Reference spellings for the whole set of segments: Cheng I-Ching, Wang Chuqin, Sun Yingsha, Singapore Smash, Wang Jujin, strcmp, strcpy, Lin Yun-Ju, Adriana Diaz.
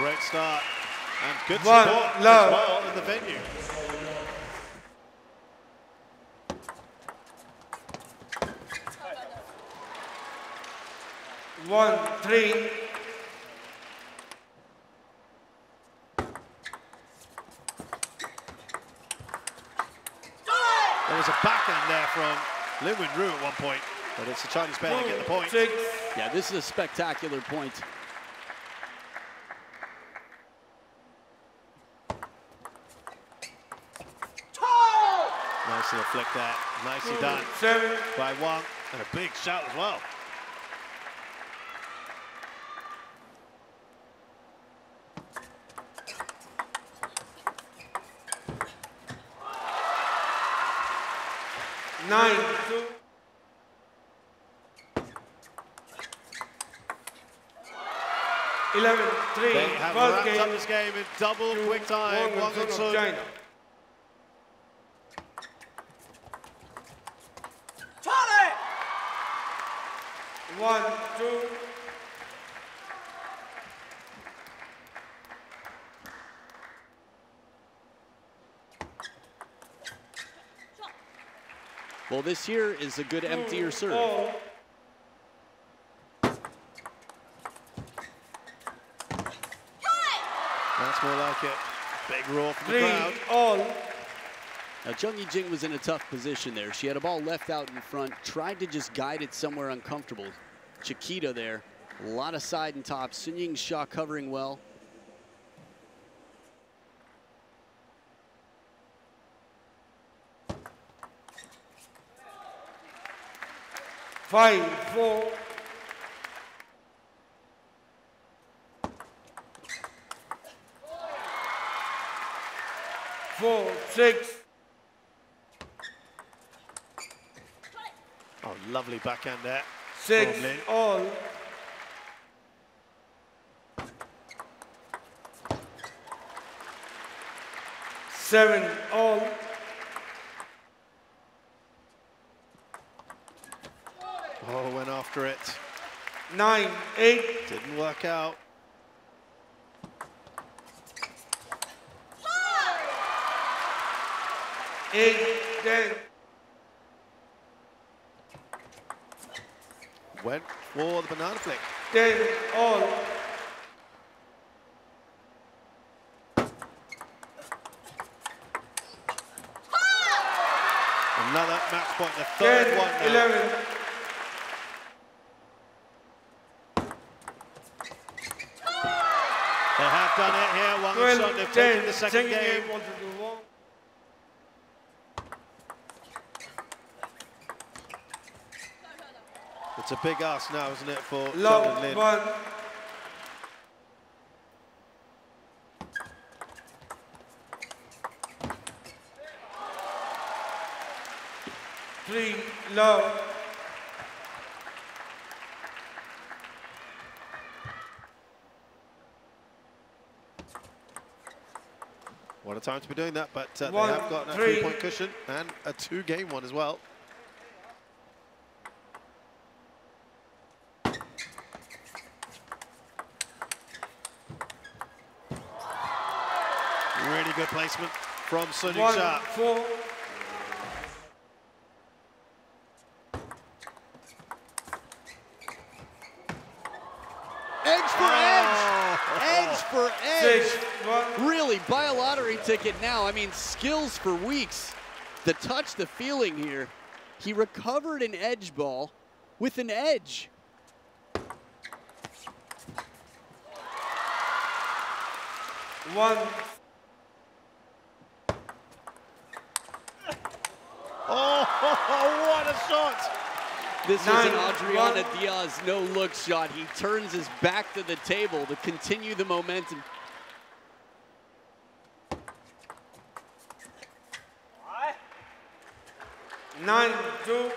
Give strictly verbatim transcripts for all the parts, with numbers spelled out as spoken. Great start and good support as well in the venue. One, three. There was a backhand there from Lin Yun-Ju at one point, but it's the Chinese pair that get the point. Six. Yeah, this is a spectacular point. Nice little flick there, nicely Two, done seven. by Wang, and a big shot as well. Nine. Eleven. Three. They have wrapped game, up this game in double two, quick time. One, one, two, China. Charlie. One, two. Well, this here is a good emptier serve. Oh. That's more like it. Big roar from Three the crowd. All. Now, Cheng I-Ching was in a tough position there. She had a ball left out in front, tried to just guide it somewhere uncomfortable. Chiquita there, a lot of side and top. Sun Yingsha covering well. Five, four. Four, six. Oh, lovely backhand there. Six, all. Seven, all. Oh, went after it. Nine, eight. Didn't work out. Five. Eight, ten. Went for the banana flick. Ten, all. Five. Another match point, the third ten, one now. eleven. They have done it here. Wang Chuqin, they've taken the second game. It's a big ask now, isn't it, for Sun Lin? One. Three, low. What a time to be doing that, but uh, one, they have got a three-point cushion and a two-game one as well. Really good placement from Sun Yingsha. Four. For edge, really, buy a lottery ticket now. I mean, skills for weeks. The touch, the feeling here. He recovered an edge ball with an edge. One. Oh, what a shot! This Nine, is an Adriana one. Diaz no-look shot. He turns his back to the table to continue the momentum. Nine, two.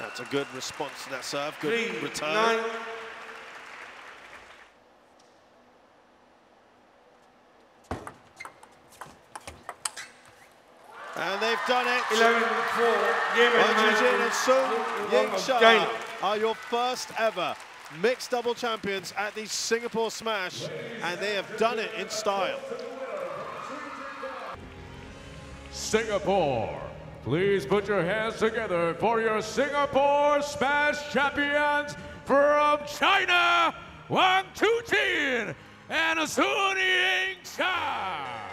That's a good response to that serve. Good Three, return. Nine. And they've done it. eleven four. Wang Jujin and Sun Yingsha. are your first ever mixed double champions at the Singapore Smash, and they have done it in style. Singapore, please put your hands together for your Singapore Smash champions from China, Wang Chuqin and Sun Yingsha.